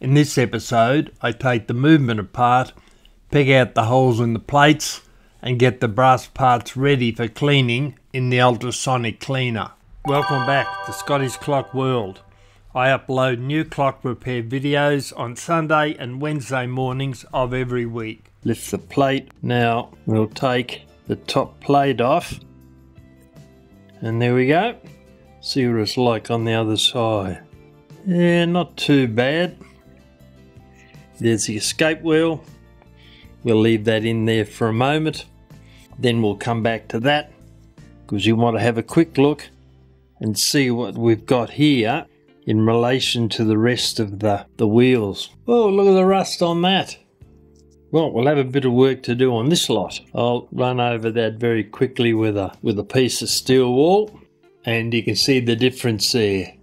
In this episode, I take the movement apart, peg out the holes in the plates, and get the brass parts ready for cleaning in the ultrasonic cleaner. Welcome back to Scottie's Clock World. I upload new clock repair videos on Sunday and Wednesday mornings of every week. Lift the plate. Now we'll take the top plate off. And there we go. See what it's like on the other side. Yeah, not too bad. There's the escape wheel. We'll leave that in there for a moment. Then we'll come back to that because you want to have a quick look and see what we've got here in relation to the rest of the wheels. Oh, look at the rust on that. Well, we'll have a bit of work to do on this lot. I'll run over that very quickly with a piece of steel wool, and you can see the difference there.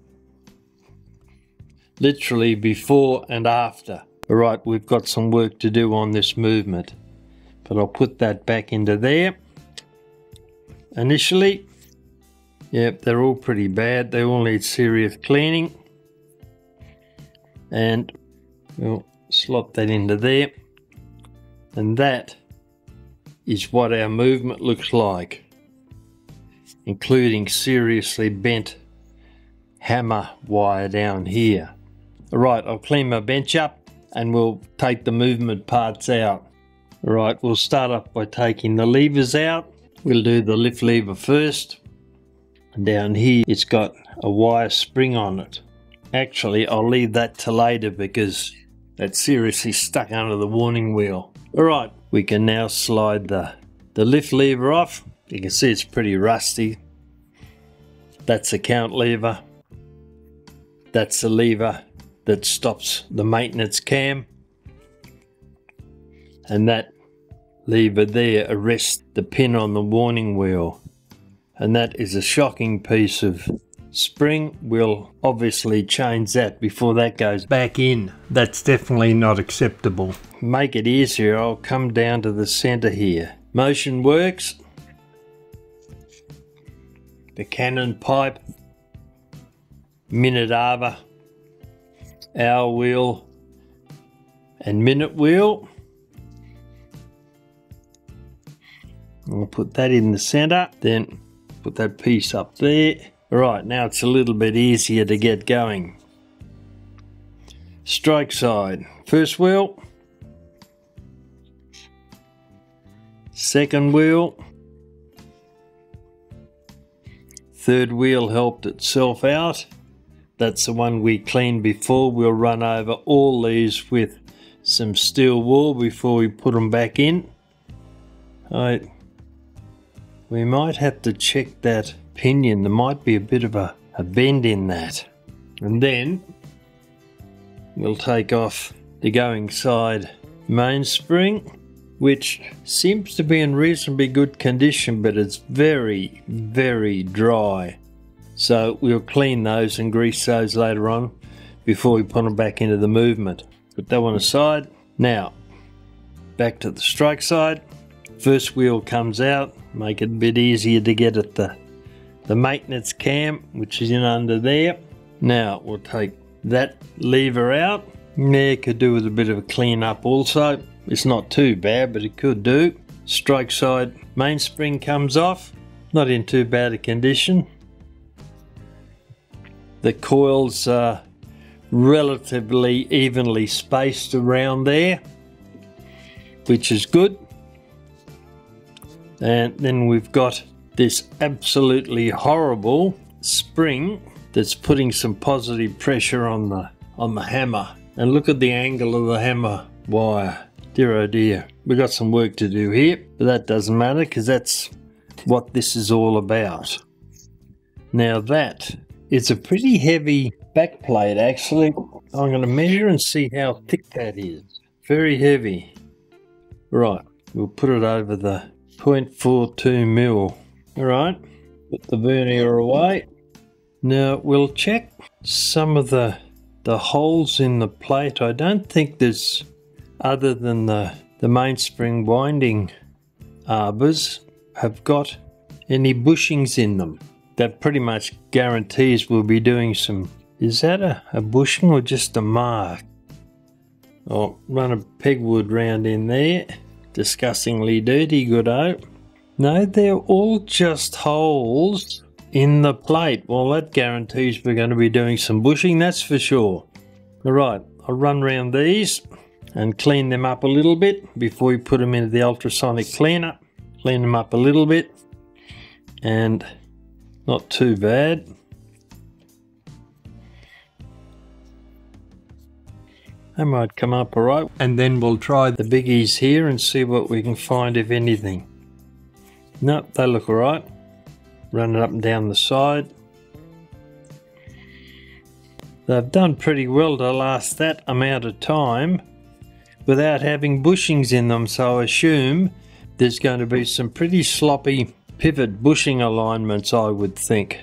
Literally before and after. All right, we've got some work to do on this movement, but I'll put that back into there. Initially, yep, they're all pretty bad. They all need serious cleaning. And we'll slot that into there. And that is what our movement looks like, including seriously bent hammer wire down here. All right, I'll clean my bench up and we'll take the movement parts out. All right, we'll start off by taking the levers out. We'll do the lift lever first. Down here it's got a wire spring on it. Actually, I'll leave that to later because that's seriously stuck under the warning wheel. All right, we can now slide the lift lever off. You can see it's pretty rusty. That's the count lever. That's the lever that stops the maintenance cam. And that lever there arrests the pin on the warning wheel. And that is a shocking piece of spring. We'll obviously change that before that goes back in. That's definitely not acceptable. Make it easier, I'll come down to the center here. Motion works. The cannon pipe. Minute arbor. Hour wheel. And minute wheel. We'll put that in the center. Then put that piece up there. All right, now it's a little bit easier to get going. Strike side. First wheel. Second wheel. Third wheel helped itself out. That's the one we cleaned before. We'll run over all these with some steel wool before we put them back in. All right. We might have to check that pinion. There might be a bit of a bend in that. And then we'll take off the going side mainspring, which seems to be in reasonably good condition, but it's very, very dry. So we'll clean those and grease those later on before we put them back into the movement. Put that one aside. Now, back to the strike side. First wheel comes out, make it a bit easier to get at the maintenance cam, which is in under there. Now we'll take that lever out. Yeah, it could do with a bit of a clean up also. It's not too bad, but it could do. Strike side mainspring comes off, not in too bad a condition. The coils are relatively evenly spaced around there, which is good. And then we've got this absolutely horrible spring that's putting some positive pressure on the hammer. And look at the angle of the hammer wire. Dear oh dear. We've got some work to do here, but that doesn't matter because that's what this is all about. Now that is a pretty heavy backplate actually. I'm going to measure and see how thick that is. Very heavy. Right, we'll put it over the 0.42 mil. All right, put the vernier away. Now we'll check some of the holes in the plate. I don't think there's, other than the mainspring winding arbors, have got any bushings in them. That pretty much guarantees we'll be doing some. Is that a bushing or just a mark? I'll run a pegwood round in there. Disgustingly dirty, good oak. No, they're all just holes in the plate. Well, that guarantees we're going to be doing some bushing, that's for sure. Alright, I'll run round these and clean them up a little bit before we put them into the ultrasonic cleaner. Clean them up a little bit, and not too bad. They might come up alright, and then we'll try the biggies here and see what we can find, if anything. Nope, they look alright. Run it up and down the side. They've done pretty well to last that amount of time without having bushings in them, so I assume there's going to be some pretty sloppy pivot bushing alignments, I would think.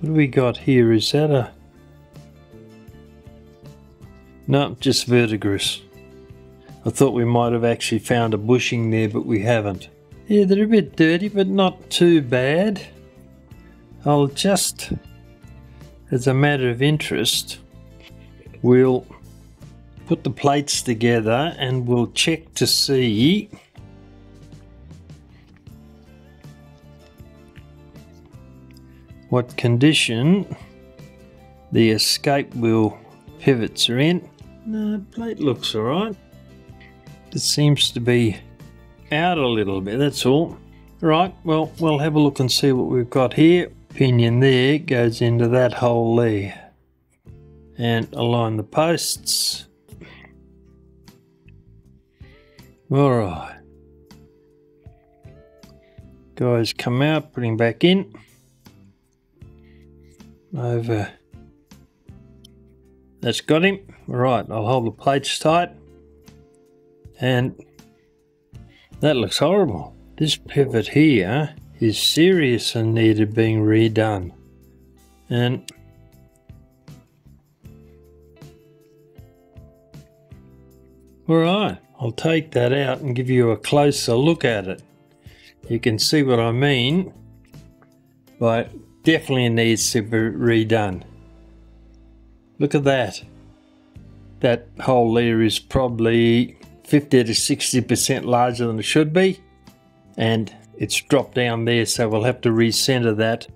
What do we got here? Is that a... no, just verdigris. I thought we might have actually found a bushing there, but we haven't. Yeah, they're a bit dirty, but not too bad. I'll just, as a matter of interest, we'll put the plates together and we'll check to see what condition the escape wheel pivots are in. No, plate looks alright. It seems to be out a little bit, that's all. Right, well, we'll have a look and see what we've got here. Pinion there goes into that hole there. And align the posts. Alright. Guys come out, putting back in. Over. That's got him. Right, I'll hold the plates tight. And that looks horrible. This pivot here is serious and needed being redone. And alright, I'll take that out and give you a closer look at it. You can see what I mean, but definitely needs to be redone. Look at that. That hole there is probably 50 to 60% larger than it should be, and it's dropped down there, so we'll have to recenter that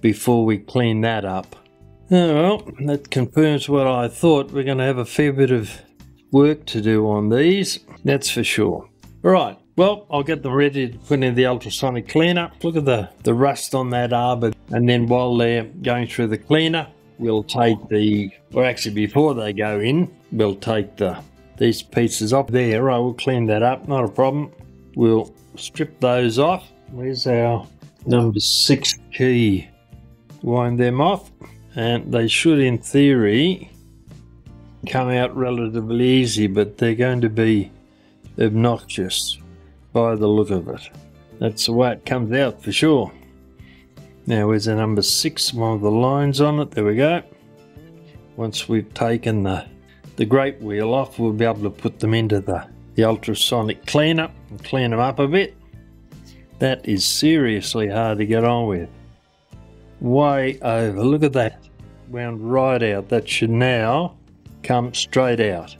before we clean that up. Oh, well, that confirms what I thought. We're going to have a fair bit of work to do on these, that's for sure. Alright, well, I'll get them ready to put in the ultrasonic cleaner. Look at the rust on that arbor, and then while they're going through the cleaner, we'll take the, or actually before they go in, we'll take these pieces off there. Right, we'll clean that up, not a problem. We'll strip those off. Where's our number 6 key? Wind them off, and they should, in theory, come out relatively easy, but they're going to be obnoxious by the look of it. That's the way it comes out for sure. Now, where's the number 6? One of the lines on it. There we go. Once we've taken the great wheel off, we'll be able to put them into the ultrasonic cleaner and clean them up a bit. That is seriously hard to get on with. Way over. Look at that. Wound right out. That should now come straight out.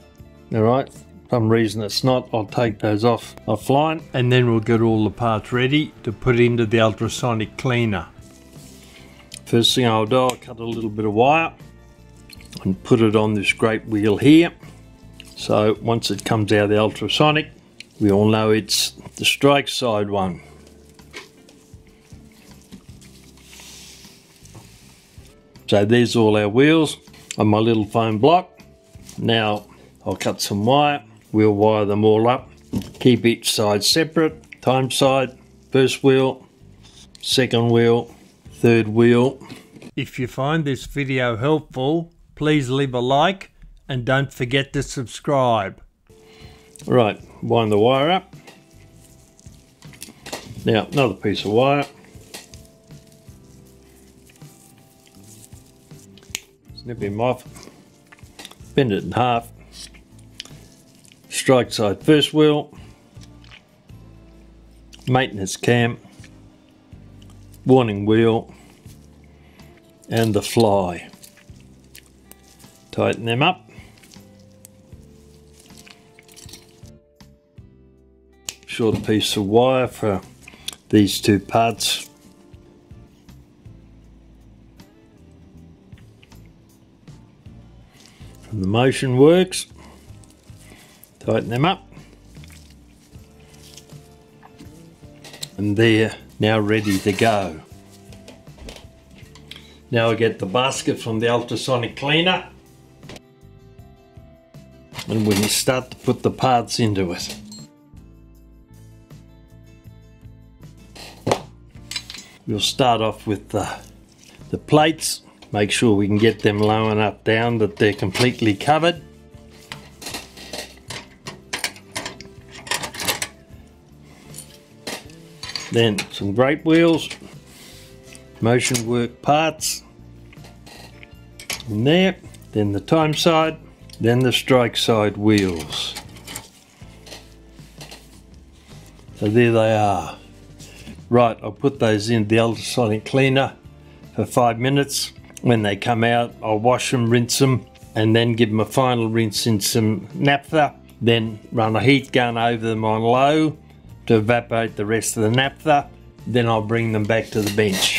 Alright, for some reason it's not. I'll take those off offline, and then we'll get all the parts ready to put into the ultrasonic cleaner. First thing I'll do, I'll cut a little bit of wire and put it on this great wheel here. So once it comes out of the ultrasonic, we all know it's the strike side one. So there's all our wheels on my little foam block. Now I'll cut some wire. We'll wire them all up. Keep each side separate. Time side, first wheel, second wheel, third wheel. If you find this video helpful, please leave a like and don't forget to subscribe. Right, wind the wire up. Now another piece of wire. Snip him off. Bend it in half. Strike side first wheel. Maintenance cam. Warning wheel. And the fly. Tighten them up. short piece of wire for these two parts. From the motion works, tighten them up, and they're now ready to go. Now I get the basket from the ultrasonic cleaner, and we start to put the parts into it. We'll start off with the plates. Make sure we can get them low enough down that they're completely covered. Then some grape wheels, motion work parts in there, then the time side, then the strike side wheels. So there they are. Right, I'll put those in the ultrasonic cleaner for 5 minutes. When they come out, I'll wash them, rinse them, and then give them a final rinse in some naphtha. Then run a heat gun over them on low to evaporate the rest of the naphtha. Then I'll bring them back to the bench.